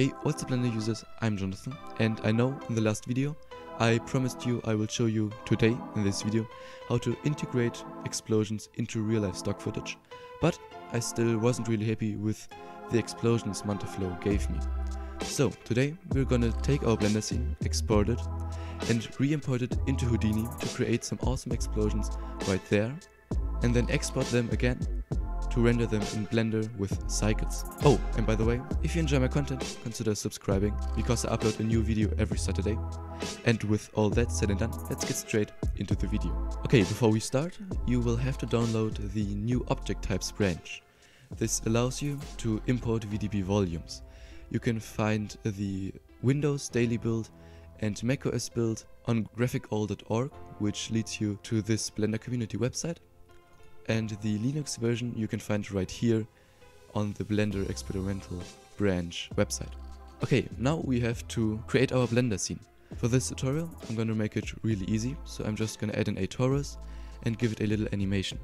Hey, what's up Blender users, I'm Jonathan, and I know in the last video I promised you I will show you today in this video how to integrate explosions into real life stock footage, but I still wasn't really happy with the explosions MantaFlow gave me. So today we're gonna take our Blender scene, export it, and re-import it into Houdini to create some awesome explosions right there, and then export them again to render them in Blender with Cycles. Oh, and by the way, if you enjoy my content, consider subscribing, because I upload a new video every Saturday. And with all that said and done, let's get straight into the video. Okay, before we start, you will have to download the new object types branch. This allows you to import VDB volumes. You can find the Windows daily build and macOS build on graphicall.org, which leads you to this Blender community website. And the Linux version you can find right here on the Blender experimental branch website. Okay, now we have to create our Blender scene. For this tutorial, I'm going to make it really easy. So I'm just going to add an torus and give it a little animation.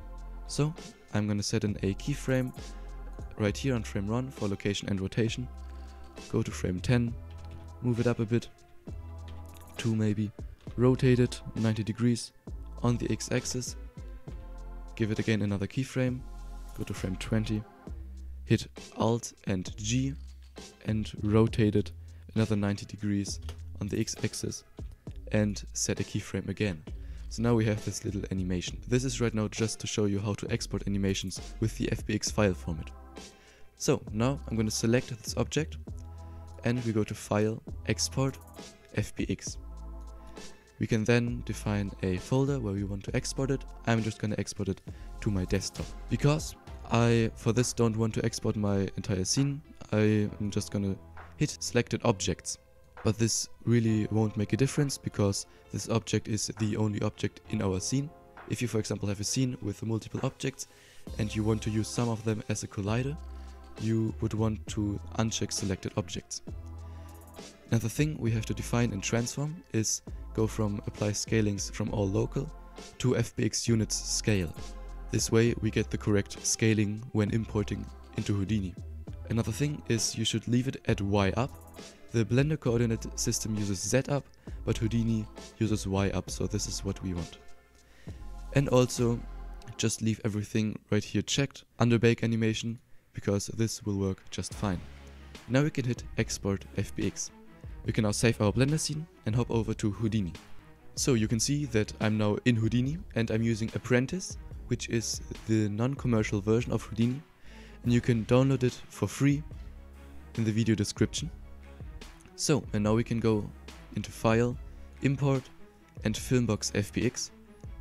So I'm going to set in a keyframe right here on frame 1 for location and rotation. Go to frame 10, move it up a bit, 2 maybe, rotate it 90 degrees on the x-axis. Give it again another keyframe, go to frame 20, hit Alt and G and rotate it another 90 degrees on the x-axis and set a keyframe again. So now we have this little animation. This is right now just to show you how to export animations with the FBX file format. So now I'm going to select this object and we go to File, Export, FBX. We can then define a folder where we want to export it. I'm just going to export it to my desktop. Because I, for this, don't want to export my entire scene, I am just going to hit selected objects. But this really won't make a difference because this object is the only object in our scene. If you, for example, have a scene with multiple objects and you want to use some of them as a collider, you would want to uncheck selected objects. Another thing we have to define and transform is go from apply scalings from all local to FBX units scale. This way we get the correct scaling when importing into Houdini. Another thing is you should leave it at Y up. The Blender coordinate system uses Z up, but Houdini uses Y up, so this is what we want. And also just leave everything right here checked under bake animation, because this will work just fine. Now we can hit Export FBX. We can now save our Blender scene and hop over to Houdini. So you can see that I'm now in Houdini and I'm using Apprentice, which is the non-commercial version of Houdini, and you can download it for free in the video description. So, and now we can go into File, Import and Filmbox FBX,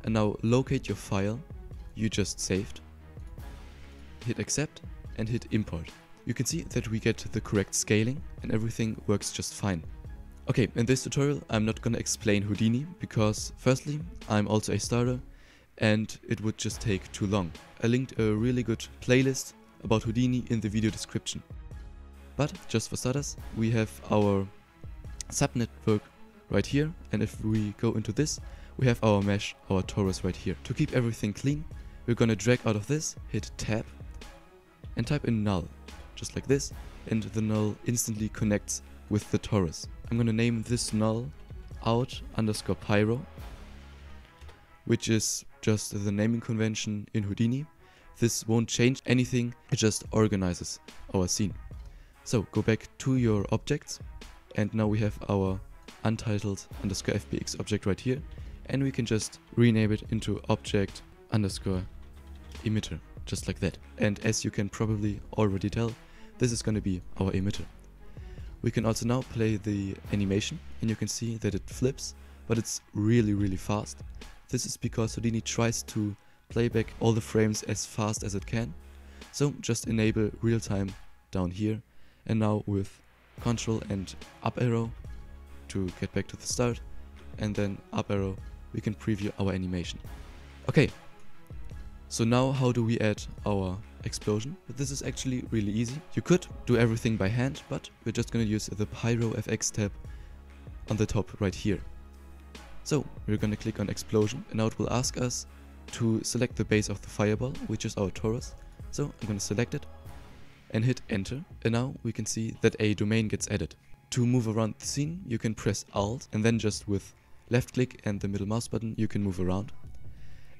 and now locate your file you just saved, hit Accept and hit Import. You can see that we get the correct scaling and everything works just fine. Okay, in this tutorial I'm not gonna explain Houdini because firstly I'm also a starter and it would just take too long. I linked a really good playlist about Houdini in the video description. But just for starters, we have our subnetwork right here, and if we go into this we have our mesh, our torus right here. To keep everything clean we're gonna drag out of this, hit Tab and type in null. Just like this, and the null instantly connects with the torus. I'm gonna name this null out_pyro, which is just the naming convention in Houdini. This won't change anything, it just organizes our scene. So go back to your objects, and now we have our untitled_fbx object right here, and we can just rename it into object_emitter, just like that. And as you can probably already tell, this is going to be our emitter. We can also now play the animation and you can see that it flips, but it's really fast. This is because Houdini tries to play back all the frames as fast as it can. So just enable real time down here, and now with Control and up arrow to get back to the start and then up arrow we can preview our animation. Okay, so now how do we add our explosion? This is actually really easy. You could do everything by hand, but we're just going to use the Pyro FX tab on the top right here. So we're going to click on explosion, and now it will ask us to select the base of the fireball, which is our torus. So I'm going to select it and hit enter, and now we can see that a domain gets added. To move around the scene, you can press Alt, and then just with left click and the middle mouse button, you can move around.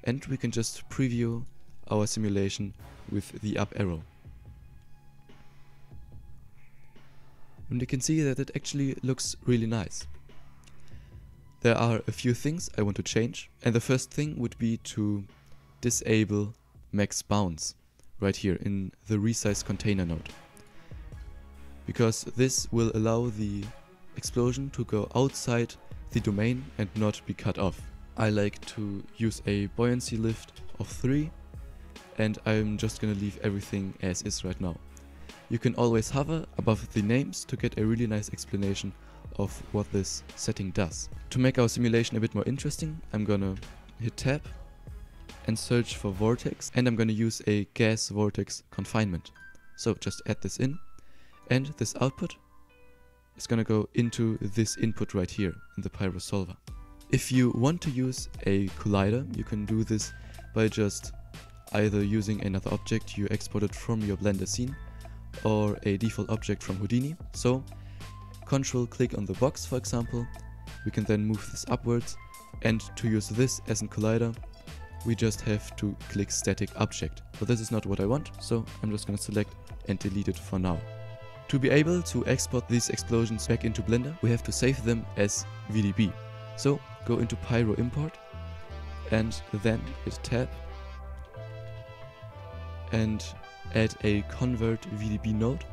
And we can just preview our simulation with the up arrow. And you can see that it actually looks really nice. There are a few things I want to change, and the first thing would be to disable max bounds right here in the resize container node, because this will allow the explosion to go outside the domain and not be cut off. I like to use a buoyancy lift of 3, and I'm just gonna leave everything as is right now. You can always hover above the names to get a really nice explanation of what this setting does. To make our simulation a bit more interesting, I'm gonna hit tab and search for vortex, and I'm gonna use a gas vortex confinement. So just add this in, and this output is gonna go into this input right here in the PyroSolver. If you want to use a collider, you can do this by just either using another object you exported from your Blender scene or a default object from Houdini. So control click on the box, for example. We can then move this upwards, and to use this as a collider, we just have to click static object, but this is not what I want, so I'm just going to select and delete it for now. To be able to export these explosions back into Blender, we have to save them as VDB. So go into Pyro import and then hit tab and add a convert VDB node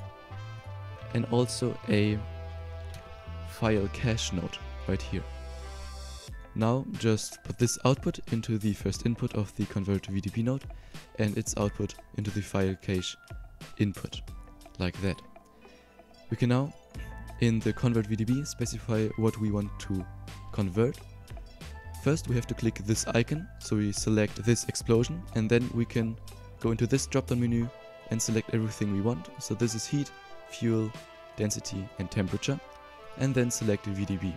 and also a file cache node right here. Now just put this output into the first input of the convert VDB node and its output into the file cache input, like that. We can now in the convert VDB specify what we want to convert. First we have to click this icon, so we select this explosion, and then we can go into this drop-down menu and select everything we want. So this is heat, fuel, density and temperature, and then select VDB.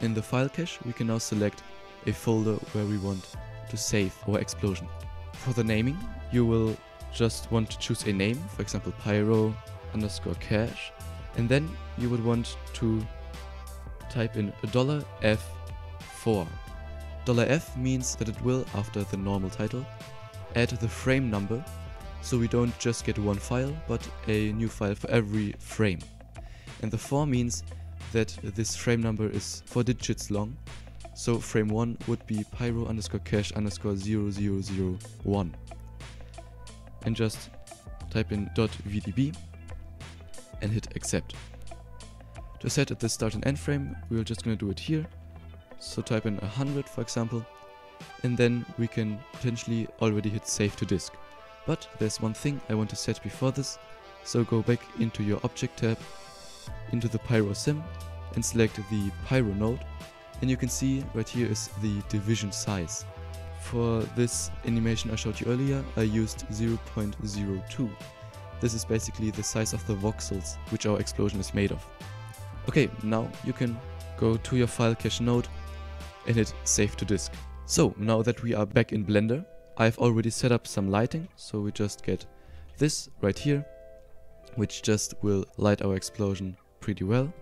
In the file cache, we can now select a folder where we want to save our explosion. For the naming, you will just want to choose a name, for example pyro_cache, and then you would want to type in $F4. $F means that it will, after the normal title, add the frame number, so we don't just get one file, but a new file for every frame. And the 4 means that this frame number is 4 digits long, so frame 1 would be pyro_cache_0001. And just type in .vdb and hit accept. To set at the start and end frame, we're just going to do it here, so type in 100 for example, and then we can potentially already hit save to disk. But there's one thing I want to set before this, so go back into your object tab, into the Pyro Sim, and select the Pyro node, and you can see right here is the division size. For this animation I showed you earlier, I used 0.02. This is basically the size of the voxels which our explosion is made of. Okay, now you can go to your file cache node and hit save to disk. So now that we are back in Blender, I've already set up some lighting, so we just get this right here, which just will light our explosion pretty well.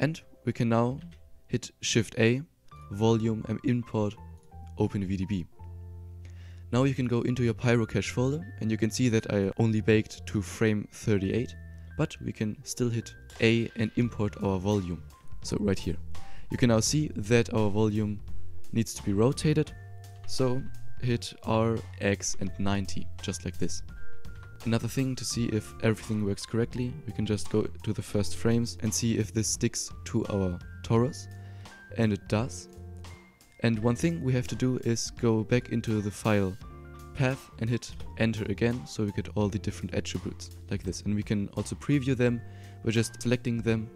And we can now hit Shift A, volume, and import OpenVDB. Now you can go into your Pyro Cache folder, and you can see that I only baked to frame 38, but we can still hit A and import our volume. So right here. You can now see that our volume needs to be rotated, so hit R, X, and 90, just like this. Another thing to see if everything works correctly, we can just go to the first frames and see if this sticks to our torus, and it does. And one thing we have to do is go back into the file path and hit enter again, so we get all the different attributes like this. And we can also preview them by just selecting them,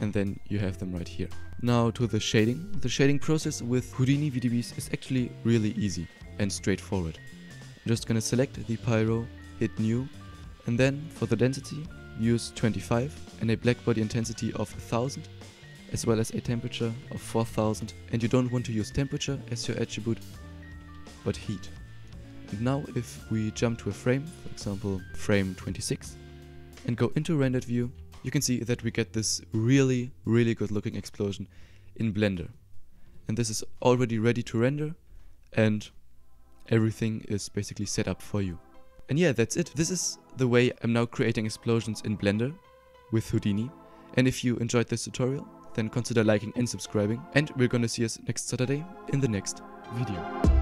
and then you have them right here. Now to the shading. The shading process with Houdini VDBs is actually really easy and straightforward. I'm just gonna select the pyro, hit new, and then for the density use 25 and a black body intensity of 1000, as well as a temperature of 4000, and you don't want to use temperature as your attribute but heat. And now if we jump to a frame, for example frame 26, and go into rendered view, you can see that we get this really, really good looking explosion in Blender. And this is already ready to render and everything is basically set up for you. And yeah, that's it. This is the way I'm now creating explosions in Blender with Houdini. And if you enjoyed this tutorial, then consider liking and subscribing. And we're gonna see us next Saturday in the next video.